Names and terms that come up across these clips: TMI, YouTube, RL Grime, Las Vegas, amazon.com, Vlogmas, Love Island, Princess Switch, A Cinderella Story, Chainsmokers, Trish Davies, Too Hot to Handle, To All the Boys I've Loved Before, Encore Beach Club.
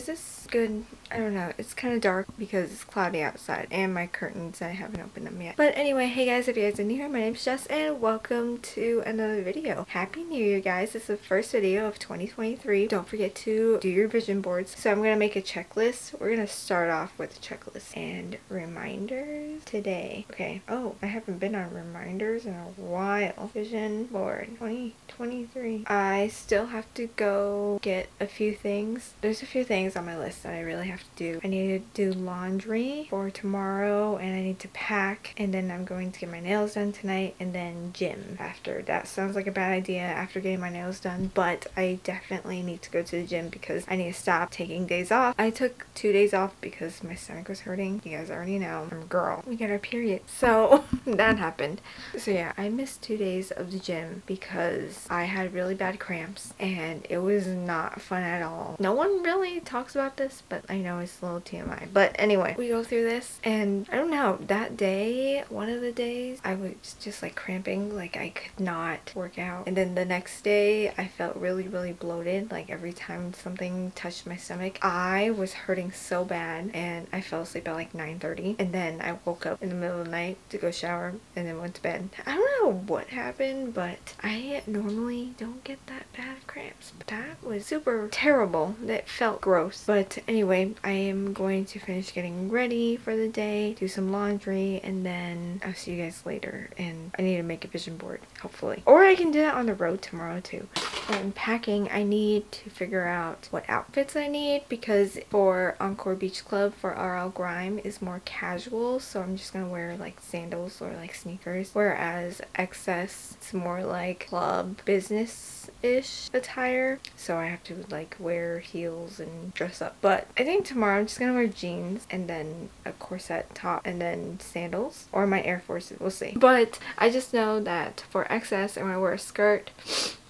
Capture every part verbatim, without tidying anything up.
is this good? I don't know. It's kind of dark because it's cloudy outside and my curtains, I haven't opened them yet. But anyway, hey guys, if you guys are new here, my name's Jess and welcome to another video. Happy New Year, guys. This is the first video of twenty twenty-three. Don't forget to do your vision boards. So I'm going to make a checklist. We're going to start off with a checklist and reminders today. Okay. Oh, I haven't been on reminders in a while. Vision board twenty twenty-three. I still have to go get a few things. There's a few things on my list that I really have to do. I need to do laundry for tomorrow and I need to pack, and then I'm going to get my nails done tonight and then gym after. That sounds like a bad idea after getting my nails done, but I definitely need to go to the gym because I need to stop taking days off. I took two days off because my stomach was hurting. You guys already know I'm a girl. We got our period. So that happened. So yeah, I missed two days of the gym because I had really bad cramps and it was not fun at all. No one really talks about this, but I know it's a little T M I. But anyway, we go through this and I don't know, that day, one of the days, I was just like cramping, like I could not work out. And then the next day I felt really, really bloated. Like every time something touched my stomach, I was hurting so bad and I fell asleep at like nine thirty and then I woke up in the middle of the night to go shower and then went to bed. I don't know what happened, but I normally don't get that bad of cramps, but that was super terrible. That felt gross. But anyway, I am going to finish getting ready for the day, do some laundry, and then I'll see you guys later. And I need to make a vision board, hopefully. Or I can do that on the road tomorrow too. I'm packing. I need to figure out what outfits I need because for Encore Beach Club for R L Grime is more casual, so I'm just gonna wear like sandals or like sneakers, whereas Excess it's more like club business-ish attire, so I have to like wear heels and dress up. But I think tomorrow I'm just gonna wear jeans and then a corset top and then sandals or my Air Forces, we'll see. But I just know that for Excess I'm gonna wear a skirt,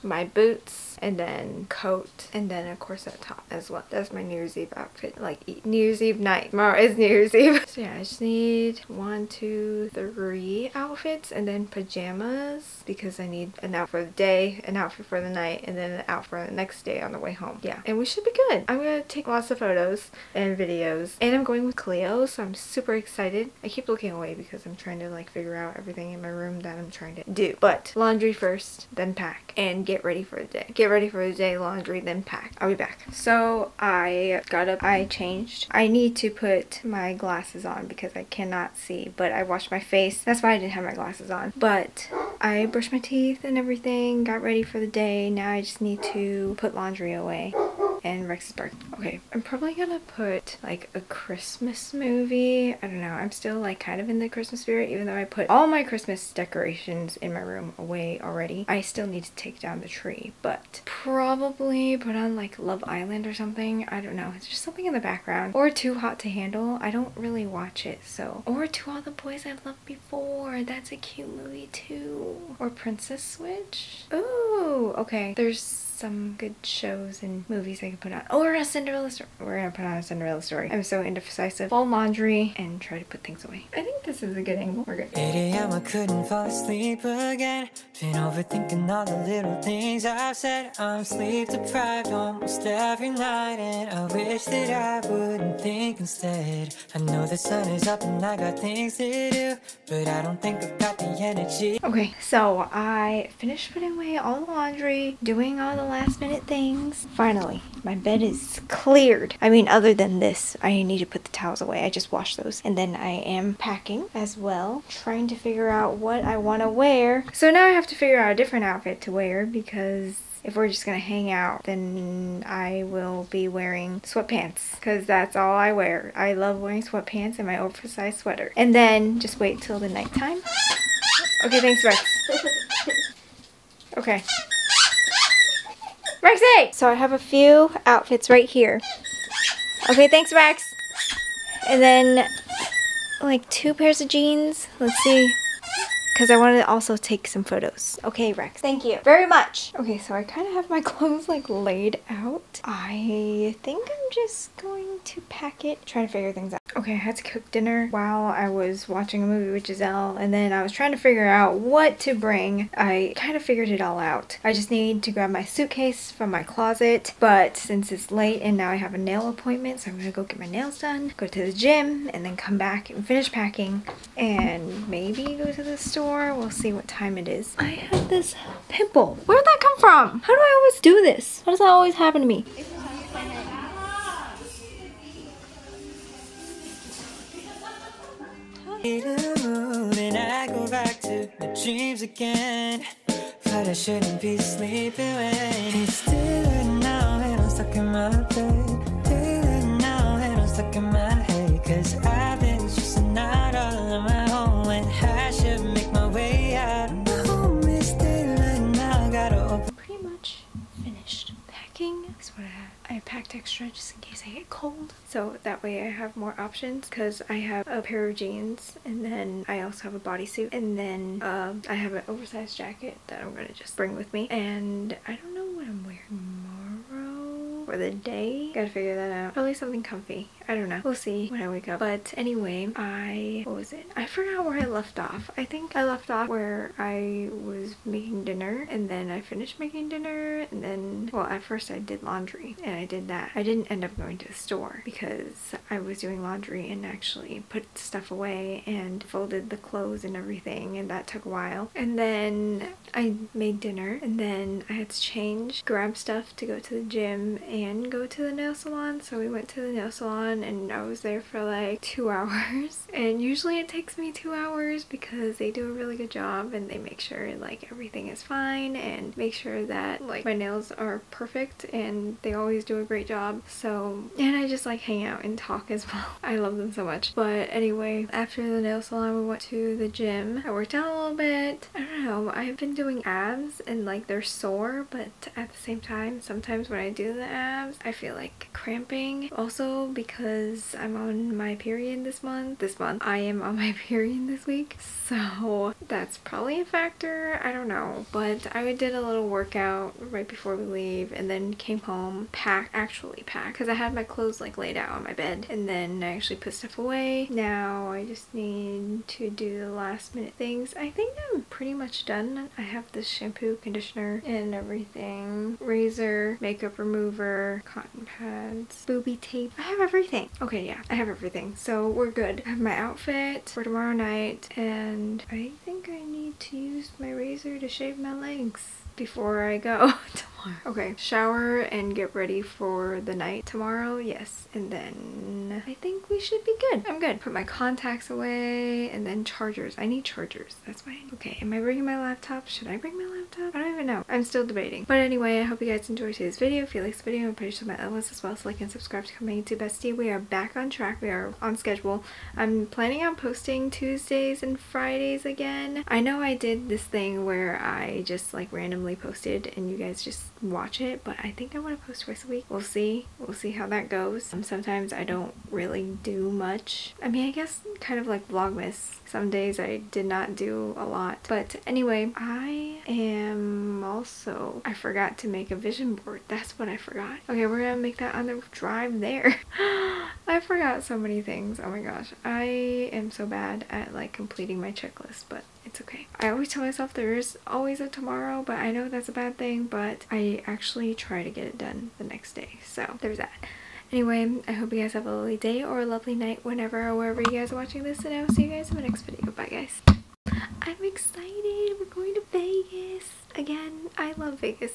my boots, and then coat, and then a corset top as well. That's my New Year's Eve outfit, like New Year's Eve night. Tomorrow is New Year's Eve. So yeah, I just need one, two, three outfits, and then pajamas because I need an outfit for the day, an outfit for the night, and then an outfit for the next day on the way home. Yeah, and we should be good. I'm gonna take lots of photos and videos, and I'm going with Cleo, so I'm super excited. I keep looking away because I'm trying to like figure out everything in my room that I'm trying to do. But laundry first, then pack, and get Get ready for the day. Get ready for the day, laundry, then pack. I'll be back. So I got up, I changed. I need to put my glasses on because I cannot see, but I washed my face. That's why I didn't have my glasses on. But I brushed my teeth and everything, got ready for the day. Now I just need to put laundry away. And Rex is barking. Okay, I'm probably gonna put like a Christmas movie. I don't know, I'm still like kind of in the Christmas spirit, even though I put all my Christmas decorations in my room away already. I still need to take down the tree, but probably put on like Love Island or something. I don't know, it's just something in the background. Or Too Hot to Handle. I don't really watch it, so. Or To All the Boys I've Loved Before. That's a cute movie too. Or Princess Switch. Ooh, okay, there's some good shows and movies I can put on. Or A Cinderella Story. We're gonna put on A Cinderella Story. I'm so indecisive. Full laundry and try to put things away. I think this is a good angle. We're good. eight A M I couldn't fall asleep again. Been overthinking all the little things I've said. I'm sleep deprived almost every night, and I wish that I wouldn't think instead. I know the sun is up and I got things to do, but I don't think I've got the energy. Okay, so I finished putting away all the laundry, doing all the last minute things. Finally, my bed is cleared. I mean, other than this, I need to put the towels away. I just washed those. And then I am packing as well, trying to figure out what I want to wear. So now I have to figure out a different outfit to wear because if we're just gonna hang out, then I will be wearing sweatpants because that's all I wear. I love wearing sweatpants and my oversized sweater. And then just wait till the nighttime. Okay, thanks, Rex. Okay. Rexy! So I have a few outfits right here. Okay, thanks, Rex. And then like two pairs of jeans. Let's see. because I wanted to also take some photos. Okay, Rex, thank you very much. Okay, so I kind of have my clothes like laid out. I think I'm just going to pack it, trying to figure things out. Okay, I had to cook dinner while I was watching a movie with Giselle, and then I was trying to figure out what to bring. I kind of figured it all out. I just need to grab my suitcase from my closet, but since it's late and now I have a nail appointment, so I'm gonna go get my nails done, go to the gym, and then come back and finish packing, and maybe go to the store. We'll see what time it is. I have this pimple. Where did that come from? How do I always do this? How does that always happen to me? In the mood and I go back to my dreams again, but I shouldn't be sleeping when it's still now and I'm stuck in my bed. Still now and I'm stuck in my head, cause I've been stressing out all on my own when I should make my way out. Home is still now, gotta open. Pretty much finished packing. That's what I have. I packed extra just in case I get cold, so that way I have more options, because I have a pair of jeans, and then I also have a bodysuit, and then uh, I have an oversized jacket that I'm gonna just bring with me, and I don't know what I'm wearing tomorrow or the day. Gotta figure that out. Probably something comfy. I don't know. We'll see when I wake up. But anyway, I... what was it? I forgot where I left off. I think I left off where I was making dinner, and then I finished making dinner, and then... well, at first I did laundry, and I did that. I didn't end up going to the store because I was doing laundry and actually put stuff away and folded the clothes and everything, and that took a while. And then I made dinner, and then I had to change, grab stuff to go to the gym, and go to the nail salon. So we went to the nail salon, and I was there for like two hours, and usually it takes me two hours because they do a really good job and they make sure like everything is fine and make sure that like my nails are perfect, and they always do a great job. So, and I just like hang out and talk as well. I love them so much. But anyway, after the nail salon we went to the gym. I worked out a little bit. I don't know, I've been doing abs and like they're sore, but at the same time sometimes when I do the abs I feel like cramping, also because I'm on my period this month. This month. I am on my period this week, so that's probably a factor. I don't know, but I did a little workout right before we leave, and then came home, packed, actually packed, because I had my clothes like laid out on my bed, and then I actually put stuff away. Now I just need to do the last minute things. I think I'm pretty much done. I have this shampoo, conditioner, and everything. Razor, makeup remover, cotton pads, booby tape. I have everything. Okay, yeah, I have everything, so we're good. I have my outfit for tomorrow night, and I think I need to use my razor to shave my legs before I go tomorrow. Okay, shower and get ready for the night tomorrow, yes, and then I think we should be good. I'm good. Put my contacts away, and then chargers. I need chargers, that's why. Okay, am I bringing my laptop? Should I bring my laptop? I don't even know. I'm still debating. But anyway, I hope you guys enjoyed today's video. If you liked this video, I'm pretty sure my other ones as well, so like and subscribe to my YouTube bestie. We are back on track. We are on schedule. I'm planning on posting Tuesdays and Fridays again. I know I did this thing where I just like randomly posted and you guys just watch it, but I think I want to post twice a week. We'll see. We'll see how that goes. Um, sometimes I don't really do much. I mean, I guess kind of like Vlogmas. Some days I did not do a lot. But anyway, I am also... I forgot to make a vision board. That's what I forgot. Okay, we're gonna make that on the drive there. I forgot so many things. Oh my gosh. I am so bad at like completing my checklist, but it's okay. I always tell myself there's always a tomorrow, but I know that's a bad thing, but I actually try to get it done the next day, so there's that. Anyway, I hope you guys have a lovely day or a lovely night whenever or wherever you guys are watching this, and I will see you guys in my next video. Bye guys. I'm excited. We're going to Vegas again. I love Vegas.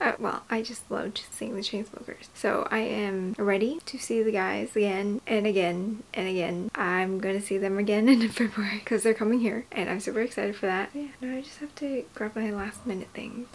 Uh, well, I just loved seeing the Chainsmokers. So I am ready to see the guys again and again and again. I'm gonna see them again in February because they're coming here, and I'm super excited for that. Yeah, now I just have to grab my last minute things.